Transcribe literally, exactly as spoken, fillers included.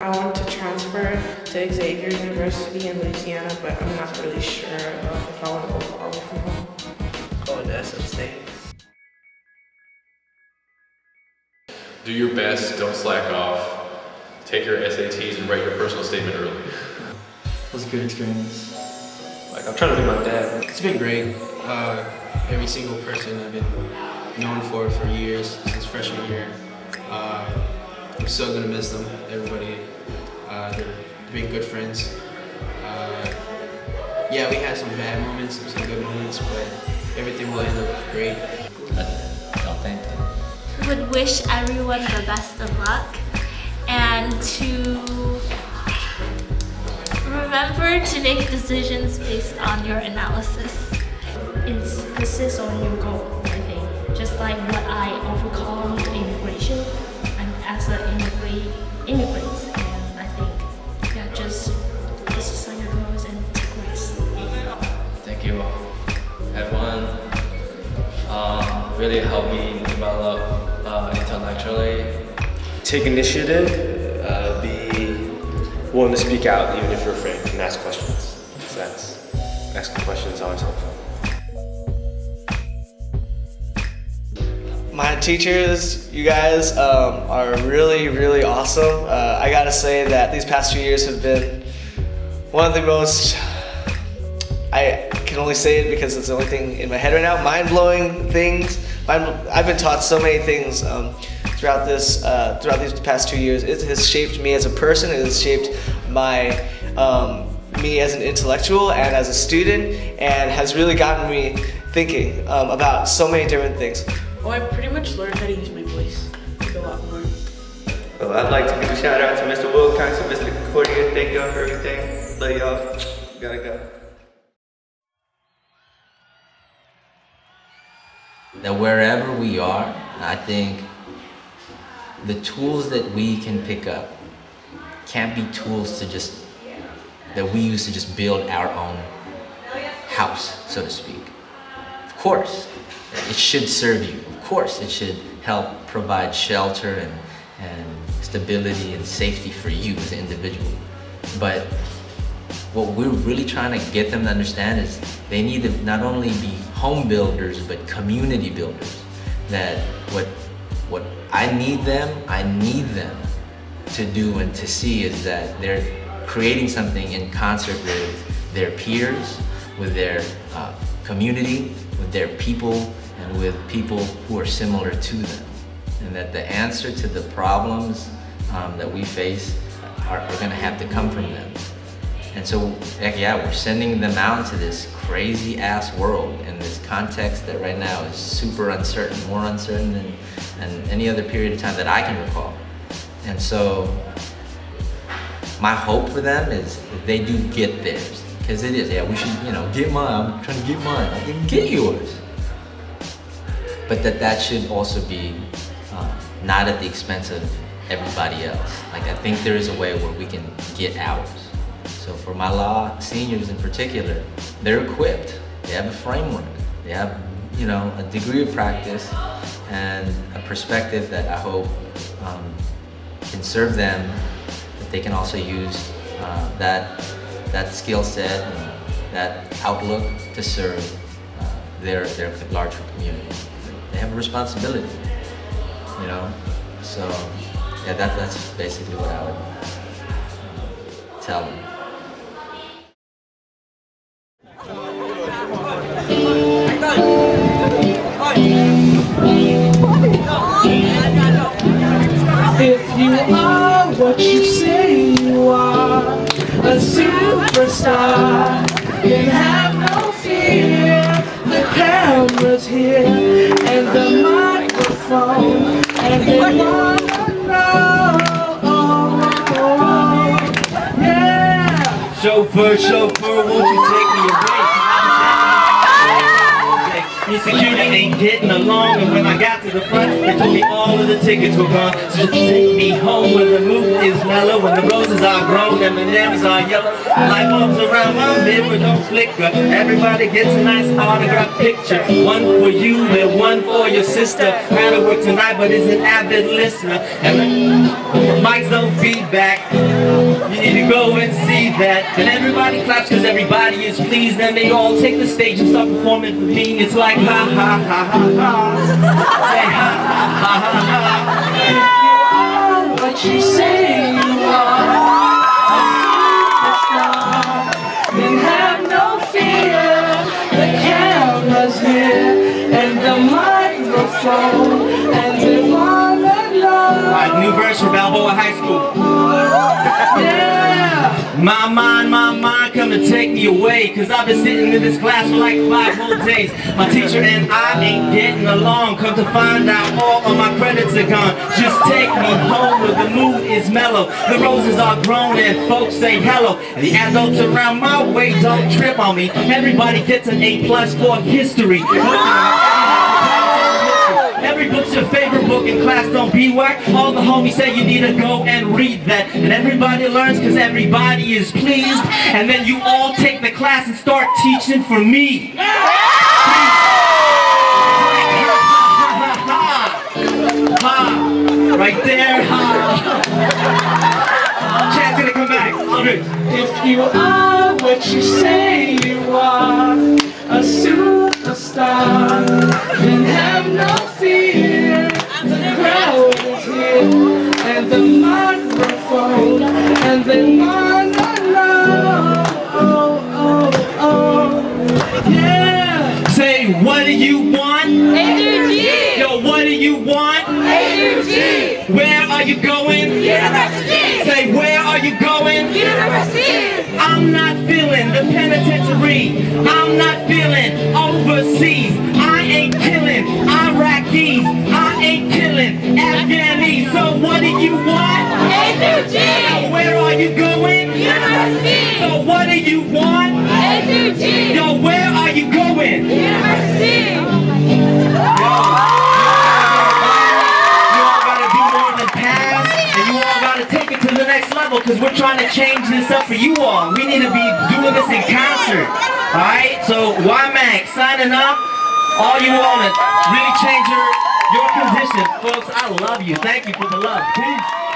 I want to transfer to Xavier University in Louisiana, but I'm not really sure about if I want to go far away from home. Going to S M State. Do your best, don't slack off. Take your S A Ts and write your personal statement early. It was a good experience. Like, I'm trying to be my dad. It's been great. Uh, every single person I've been known for for years, since freshman year. Uh, I'm so gonna miss them, everybody. Uh, they're big, good friends. Uh, yeah, we had some bad moments, some good moments, but everything will end up great. I would wish everyone the best of luck and to remember to make decisions based on your analysis. It's insist on your goal, I think. Just like what I often call integration. As an immigrant, and I think yeah, just focus on your goals and take risks. Thank you, everyone. Um, really helped me develop uh, intellectually. Take initiative. Uh, be willing to speak out, even if you're afraid, and ask questions. So that's asking questions is always helpful. My teachers, you guys, um, are really, really awesome. Uh, I gotta say that these past few years have been one of the most, I can only say it because it's the only thing in my head right now, mind-blowing things. I've been taught so many things um, throughout this, uh, throughout these past two years. It has shaped me as a person, it has shaped my, um, me as an intellectual and as a student, and has really gotten me thinking um, about so many different things. Oh, I pretty much learned how to use my voice like a lot more. Well, I'd like to give a shout out to Mister Wilcox and Mister Concordia. Thank y'all for everything. Love y'all. Gotta go. That wherever we are, I think the tools that we can pick up can't be tools to just, that we use to just build our own house, so to speak. Of course. It should serve you. Of course, it should help provide shelter and, and stability and safety for you as an individual. But what we're really trying to get them to understand is they need to not only be home builders, but community builders. That what, what I need them, I need them to do and to see is that they're creating something in concert with their peers, with their uh, community, with their people, and with people who are similar to them. And that the answer to the problems um, that we face are, are gonna have to come from them. And so, yeah, we're sending them out into this crazy ass world in this context that right now is super uncertain, more uncertain than, than any other period of time that I can recall. And so, my hope for them is that they do get theirs. Because it is, yeah, we should, you know, get mine, I'm trying to get mine, I can get yours. But that that should also be uh, not at the expense of everybody else. Like, I think there is a way where we can get ours. So for my law seniors in particular, they're equipped, they have a framework, they have, you know, a degree of practice and a perspective that I hope um, can serve them, that they can also use uh, that that skill set and that outlook to serve uh, their, their larger community. They have a responsibility, you know? So, yeah, that, that's basically what I would uh, tell them. If you are what you say you are, a superstar, you have no fear, the camera's here, and the microphone, and they wanna know, oh, oh, yeah. Chauffeur, chauffeur, won't you take me away? Insecurity ain't getting along, and when I got to the front, they told me all of the tickets were gone. So take me home where the mood is mellow, when the roses are grown and the nails are yellow. Light bulbs around my mirror don't flicker. Everybody gets a nice autograph picture, one for you and one for your sister. Had to work tonight, but is an avid listener. And Mike's no feedback. You need to go and see that. And everybody claps because everybody is pleased. Then they all take the stage and start performing for me. It's like ha ha ha ha ha. Say ha ha ha ha ha. You are what you say you are. A superstar. Then have no fear. The camera's here and the microphone and the one that loves. Alright, new verse from Balboa High School. Yeah. My mind, my mind, come to take me away, cause I've been sitting in this class for like five whole days. My teacher and I ain't getting along, come to find out all of my credits are gone. Just take me home where the mood is mellow, the roses are grown and folks say hello. And the adults around my way don't trip on me. Everybody gets an A plus for history. Every book's your favorite book in class, don't be whack. All the homies say you need to go and read that. And everybody learns because everybody is pleased. And then you all take the class and start teaching for me. Right there. Chad's gonna come back. If you are what you say you are, a superstar, then have no fear. The crowd is here, and the microphone, and the monologue. Oh, oh, oh, yeah. Say, what do you want? A U G. Yo, what do you want? A U G. Where are you going? University. Say, where are you going? University. I'm not feeling the penitentiary. I'm not feeling overseas. I ain't killing Iraqis. I ain't killing Afghanis. So what do you want? A U G. Now where are you going? University. So what do you want? A U G. Yo, where are you going? University. Yo. Because we're trying to change this up for you all. We need to be doing this in concert. Alright, so Y MAC signing up. All you all to really change your, your condition. Folks, I love you. Thank you for the love. Peace.